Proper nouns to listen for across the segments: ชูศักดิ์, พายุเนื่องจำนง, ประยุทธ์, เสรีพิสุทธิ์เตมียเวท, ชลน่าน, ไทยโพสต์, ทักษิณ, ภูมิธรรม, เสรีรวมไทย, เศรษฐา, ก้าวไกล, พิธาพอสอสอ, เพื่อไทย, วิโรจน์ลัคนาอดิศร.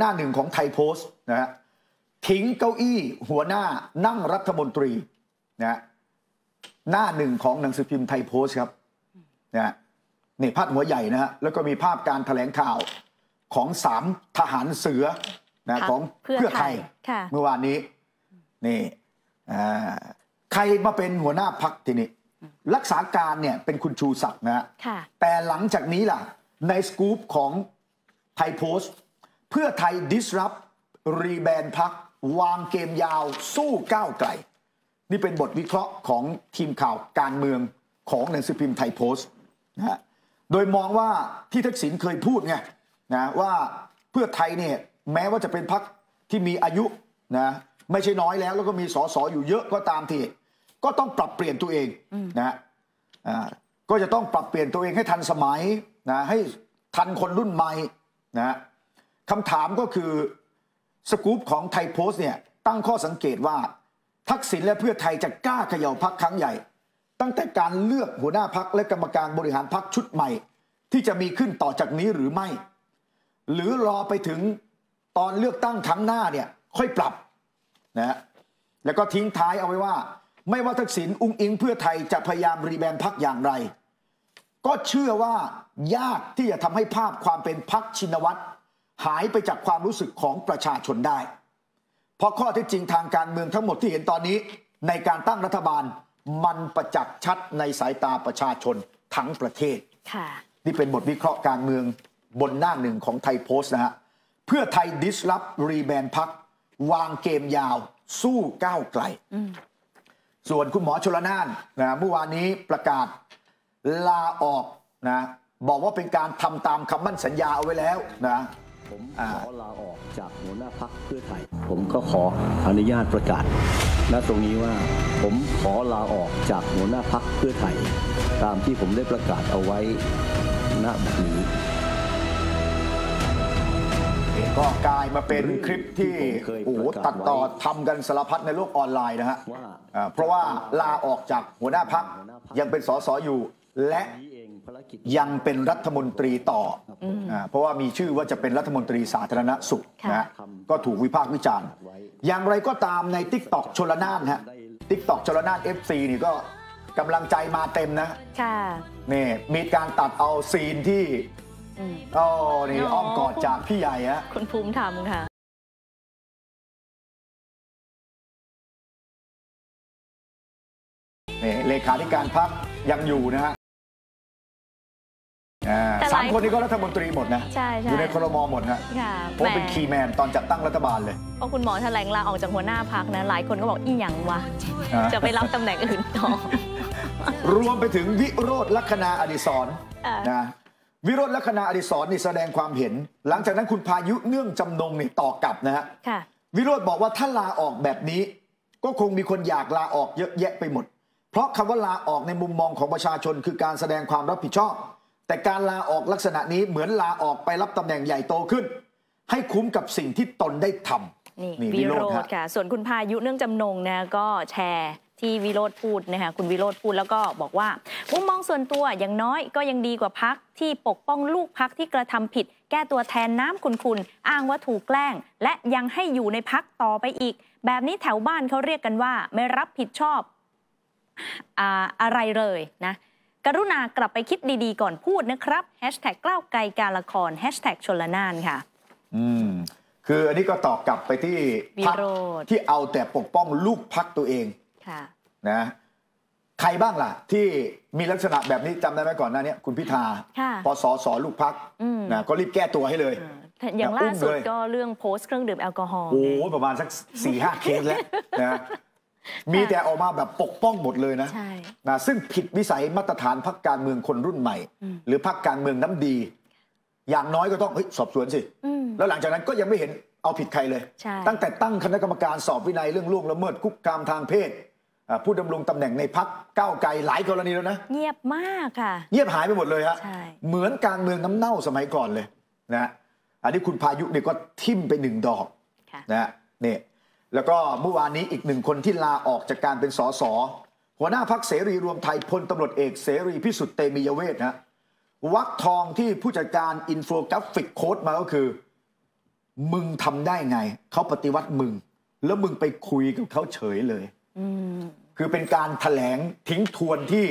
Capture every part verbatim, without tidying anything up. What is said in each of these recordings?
หน้าหนึ่งของไทยโพสต์นะฮะทิ้งเก้าอี้หัวหน้านั่งรัฐมนตรีนะหน้าหนึ่งของหนังสือพิมพ์ไทยโพสต์ครับนะนี่พาดหัวใหญ่นะฮะแล้วก็มีภาพการแถลงข่าวของสามทหารเสือนะของเพื่อไทยเมื่อวานนี้นี่ใครมาเป็นหัวหน้าพรรคทีนี้รักษาการเนี่ยเป็นคุณชูศักดิ์นะฮะแต่หลังจากนี้ล่ะในสกู๊ปของไทยโพสต์เพื่อไทย disrupt รีแบรนด์พรรควางเกมยาวสู้ก้าวไกลนี่เป็นบทวิเคราะห์ของทีมข่าวการเมืองของหนังสือพิมพ์ไทยโพสต์นะฮะโดยมองว่าที่ทักษิณเคยพูดไงนะว่าเพื่อไทยเนี่ยแม้ว่าจะเป็นพรรคที่มีอายุนะไม่ใช่น้อยแล้วแล้วก็มีสสอยู่เยอะก็ตามทีก็ต้องปรับเปลี่ยนตัวเองนะก็จะต้องปรับเปลี่ยนตัวเองให้ทันสมัยนะให้ทันคนรุ่นใหม่นะคำถามก็คือสกู๊ปของไทยโพสต์เนี่ยตั้งข้อสังเกตว่าทักษิณและเพื่อไทยจะกล้าเขย่าพรรคครั้งใหญ่ตั้งแต่การเลือกหัวหน้าพรรคและกรรมการบริหารพรรคชุดใหม่ที่จะมีขึ้นต่อจากนี้หรือไม่หรือรอไปถึงตอนเลือกตั้งครั้งหน้าเนี่ยค่อยปรับนะแล้วก็ทิ้งท้ายเอาไว้ว่าไม่ว่าทักษิณอุ้งอิงเพื่อไทยจะพยายามรีแบรนด์พรรคอย่างไรก็เชื่อว่ายากที่จะทำให้ภาพความเป็นพรรคชินวัตรหายไปจากความรู้สึกของประชาชนได้เพราะข้อเท็จจริงทางการเมืองทั้งหมดที่เห็นตอนนี้ในการตั้งรัฐบาลมันประจักษ์ชัดในสายตาประชาชนทั้งประเทศนี่เป็นบทวิเคราะห์การเมืองบนหน้าหนึ่งของไทยโพสต์นะฮะเพื่อไทย disrupt รีแบรนด์พรรควางเกมยาวสู้ก้าวไกลส่วนคุณหมอชลน่านนะเมื่อวานนี้ประกาศลาออกนะบอกว่าเป็นการทำตามคำมั่นสัญญาเอาไว้แล้วนะผมขอลาออกจากหัวหน้าพรรคเพื่อไทยผมก็ขออนุญาตประกาศณตรงนี้ว่าผมขอลาออกจากหัวหน้าพรรคเพื่อไทยตามที่ผมได้ประกาศเอาไว้ณบัดนี้ก็กลายมาเป็นคลิปที่โอ้โหตัดต่อทำกันสารพัดในโลกออนไลน์นะฮะเพราะว่าลาออกจากหัวหน้าพรรคยังเป็นสสอยู่และยังเป็นรัฐมนตรีต่อเพราะว่ามีชื่อว่าจะเป็นรัฐมนตรีสาธารณสุขนะก็ถูกวิพากษ์วิจารณ์อย่างไรก็ตามใน ติ๊กต็อก ชลน่านฮะ ติ๊กต็อก ชลน่าน เอฟ ซี นี่ก็กำลังใจมาเต็มนะนี่มีการตัดเอาซีนที่อ๋อนี่อ้อมกอดจากพี่ใหญ่ฮะคุณภูมิธรรมค่ะนี่เลขาธิการพรรคยังอยู่นะฮะสามคนนี้ก็รัฐมนตรีหมดนะอยู่ในครม.หมดฮะผมเป็นคีย์แมนตอนจัดตั้งรัฐบาลเลยพอคุณหมอแถลงลาออกจากหัวหน้าพรรคนะหลายคนก็บอกอีหยังวะจะไปรับตำแหน่งอื่นต่อรวมไปถึงวิโรจน์ลัคนาอดิศรนะวิโรจน์ลัคนาอดิศรนี่แสดงความเห็นหลังจากนั้นคุณพายุเนื่องจำนงนี่ต่อกลับนะฮะวิโรจน์บอกว่าถ้าลาออกแบบนี้ก็คงมีคนอยากลาออกเยอะแยะไปหมดเพราะคำว่าลาออกในมุมมองของประชาชนคือการแสดงความรับผิดชอบแต่การลาออกลักษณะนี้เหมือนลาออกไปรับตำแหน่งใหญ่โตขึ้นให้คุ้มกับสิ่งที่ตนได้ทำนี่วิโรจน์ค่ะส่วนคุณพายุเนื่องจำนงนะก็แชร์ที่วิโรจน์พูดนะคะคุณวิโรจน์พูดแล้วก็บอกว่ามุมมองส่วนตัวอย่างน้อยก็ยังดีกว่าพรรคที่ปกป้องลูกพรรคที่กระทำผิดแก้ตัวแทนน้ำคุณๆอ้างว่าถูกแกล้งและยังให้อยู่ในพรรคต่อไปอีกแบบนี้แถวบ้านเขาเรียกกันว่าไม่รับผิดชอบอ่าอะไรเลยนะกรุณากลับไปคิดดีๆก่อนพูดนะครับแฮชแท็กกล้าวไกลการละครแฮชแท็กชลน่านค่ะอืมคืออันนี้ก็ตอบกลับไปที่พรรคที่เอาแต่ปกป้องลูกพรรคตัวเองนะใครบ้างล่ะที่มีลักษณะแบบนี้จำได้ไหมก่อนหน้านี้คุณพิธาพอสอสอลูกพักนะก็รีบแก้ตัวให้เลยอย่างล่าสุดก็เรื่องโพสต์เครื่องดื่มแอลกอฮอล์โอ้ประมาณสักสี่ห้าเคสแล้วนะมีแต่ออกมาแบบปกป้องหมดเลยนะนะซึ่งผิดวิสัยมาตรฐานพรรคการเมืองคนรุ่นใหม่หรือพรรคการเมืองน้ำดีอย่างน้อยก็ต้องสอบสวนสิแล้วหลังจากนั้นก็ยังไม่เห็นเอาผิดใครเลยตั้งแต่ตั้งคณะกรรมการสอบวินัยเรื่องล่วงละเมิดคุกคามทางเพศผู้ดำรงตำแหน่งในพรรคก้าวไกลหลายกรณีแล้วนะเงียบมากค่ะเงียบหายไปหมดเลยฮะเหมือนการเมืองน้ำเน่าสมัยก่อนเลยนะอันนี้คุณพายุเนี่ยก็ทิ่มไปหนึ่งดอกนะเนี่ยแล้วก็เมื่อวานนี้อีกหนึ่งคนที่ลาออกจากการเป็นสสหัวหน้าพรรคเสรีรวมไทยพลตำรวจเอกเสรีพิสุทธิ์เตมียเวทนะวักทองที่ผู้จัดการอินโฟกราฟิกโค้ดมาก็คือ มึงทำได้ไงเขาปฏิวัติมึงแล้วมึงไปคุยกับเขาเฉยเลยอืมคือเป็นการแถลงทิ้งทวนที่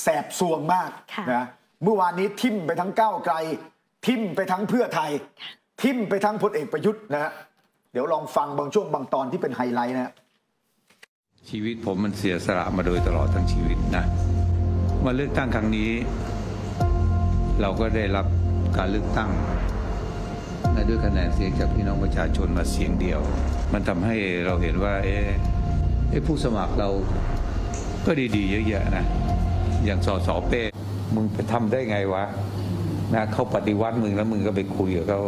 แสบซวงมากนะเมื่อวานนี้ทิ่มไปทั้งก้าวไกลทิ่มไปทั้งเพื่อไทยทิ่มไปทั้งพลเอกประยุทธ์นะฮะเดี๋ยวลองฟังบางช่วงบางตอนที่เป็นไฮไลท์นะชีวิตผมมันเสียสละมาโดยตลอดทั้งชีวิตนะมาเลือกตั้งครั้งนี้เราก็ได้รับการเลือกตั้งและด้วยคะแนนเสียงจากพี่น้องประชาชนมาเสียงเดียวมันทำให้เราเห็นว่าเอ๊ะผู้สมัครเราก็ดีๆเยอะแยะนะอย่างสสเป้มึงไปทำได้ไงวะนะเขาปฏิวัติมึงแล้วมึงก็ไปคุยกับเขา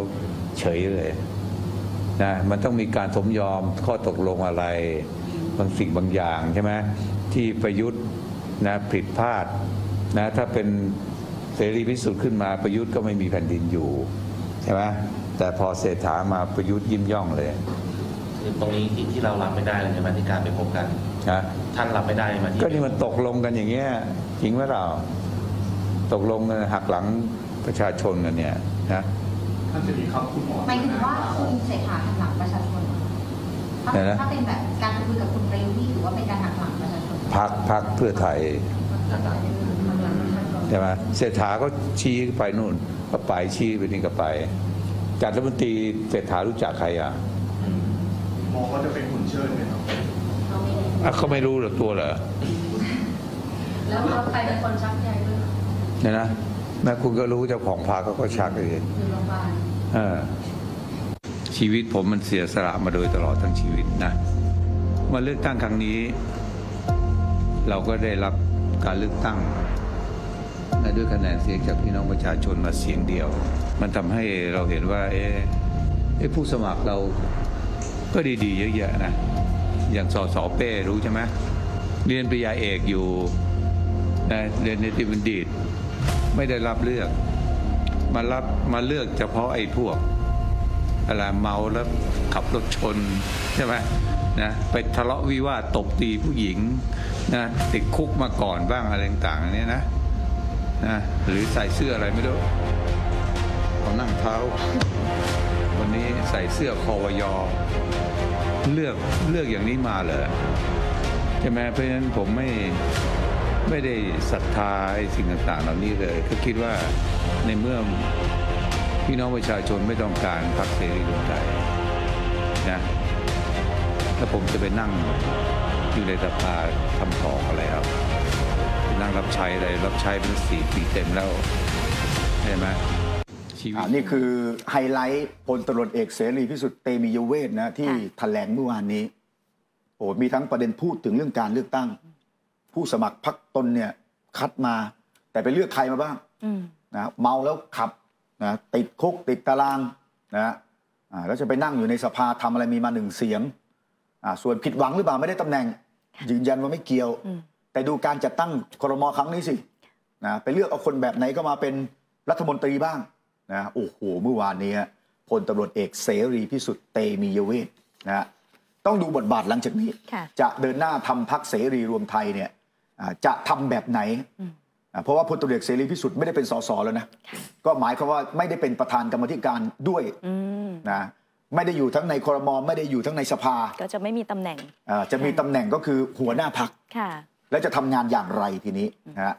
เฉยเลยนะมันต้องมีการสมยอมข้อตกลงอะไรบางสิ่งบางอย่างใช่ไหมที่ประยุทธ์นะผิดพลาดนะถ้าเป็นเสรีพิสุทธิ์ขึ้นมาประยุทธ์ก็ไม่มีแผ่นดินอยู่ใช่ไหมแต่พอเศรษฐามาประยุทธ์ยิ้มย่องเลยตรงนี้ที่เรารับไม่ได้เลยในวันที่การไปพบกันท่านรับไม่ได้มาที่ก็นี่มันตกลงกันอย่างเงี้ยจริงไหมเราตกลงหักหลังประชาชนกันเนี่ยนะท่านเสรีครับคุณหมอหมายถึงว่าคุณเศรษฐาหักหลังประชาชนถ้าเป็นแบบการคุยกับคุณประยุทธ์นี่ถือว่าเป็นการหักหลังประชาชนพรรคพรรคเพื่อไทยใช่ไหมเศรษฐาก็ชี้ไปนู่นก็ไปชี้ไปนี่ก็ไปจัดรัฐมนตรีเศรษฐารู้จักใครอ่ะหมอเขาจะเป็นหุ่นเชิดไหมครับเขาไม่รู้หรอกตัวเหรอแล้วใครเป็นคนชักใหญ่ด้วยเนี่ยนะแม่คุณก็รู้เจ้าของพาเขาก็ชักเองชีวิตผมมันเสียสละมาโดยตลอดทั้งชีวิตนะมาเลือกตั้งครั้งนี้เราก็ได้รับการเลือกตั้งและด้วยคะแนนเสียงจากพี่น้องประชาชนมาเสียงเดียวมันทำให้เราเห็นว่าเอ๊ะผู้สมัครเราก็ดีๆเยอะแยะนะอย่างสสเป้รู้ใช่ไหมเรียนปริญญาเอกอยู่นะเรียนนิติบัณฑิตไม่ได้รับเลือกมารับมาเลือกเฉพาะไอ้พวกอะไรเมาแล้วขับรถชนใช่ไหมนะไปทะเลาะวิวาทตบตีผู้หญิงนะติดคุกมาก่อนบ้างอะไรต่างๆเนี่ยนะนะหรือใส่เสื้ออะไรไม่รู้เขานั่งเท้าวันนี้ใส่เสื้อคอวยอเลือกเลือกอย่างนี้มาเลยใช่ไหมเพราะฉะนั้นผมไม่ไม่ได้ศรัทธาสิ่งต่างๆเหล่านี้เลยก็คิดว่าในเมื่อพี่น้องประชาชนไม่ต้องการพรรคเสรีรวมไทยนะถ้าผมจะไปนั่งอยู่ในสภาทำของอะไรครับนั่งรับใช้อะไรรับใช้เป็นสี่ปีเต็มแล้วใช่ไหมอันนี้คือไฮไลท์พลตำรวจเอกเสรีพิสุทธิ์เตมียเวทนะที่แถลงเมื่อวานนี้โอ้มีทั้งประเด็นพูดถึงเรื่องการเลือกตั้งผู้สมัครพรรคตนเนี่ยคัดมาแต่ไปเลือกใครมาบ้างนะเมาแล้วขับนะติดคุกติดตารางนะแล้วจะไปนั่งอยู่ในสภาทำอะไรมีมาหนึ่งเสียงส่วนผิดหวังหรือเปล่าไม่ได้ตำแหน่งยืนยันว่าไม่เกี่ยวแต่ดูการจัดตั้งครม.ครั้งนี้สินะไปเลือกเอาคนแบบไหนก็มาเป็นรัฐมนตรีบ้างนะโอ้โหเมื่อวานนี้พลตำรวจเอกเสรีพิสุทธิ์เตมียเวทนะต้องดูบทบาทหลังจากนี้จะเดินหน้าทำพรรคเสรีรวมไทยเนี่ยจะทำแบบไหนเพราะว่าพลตำรวจเอกเสรีพิสุทธิ์ไม่ได้เป็นสสแล้วนะก็หมายความว่าไม่ได้เป็นประธานกรรมธิการด้วยนะไม่ได้อยู่ทั้งในครม.ไม่ได้อยู่ทั้งในสภาก็จะไม่มีตำแหน่งจะมีตำแหน่งก็คือหัวหน้าพรรคและจะทำงานอย่างไรทีนี้นะ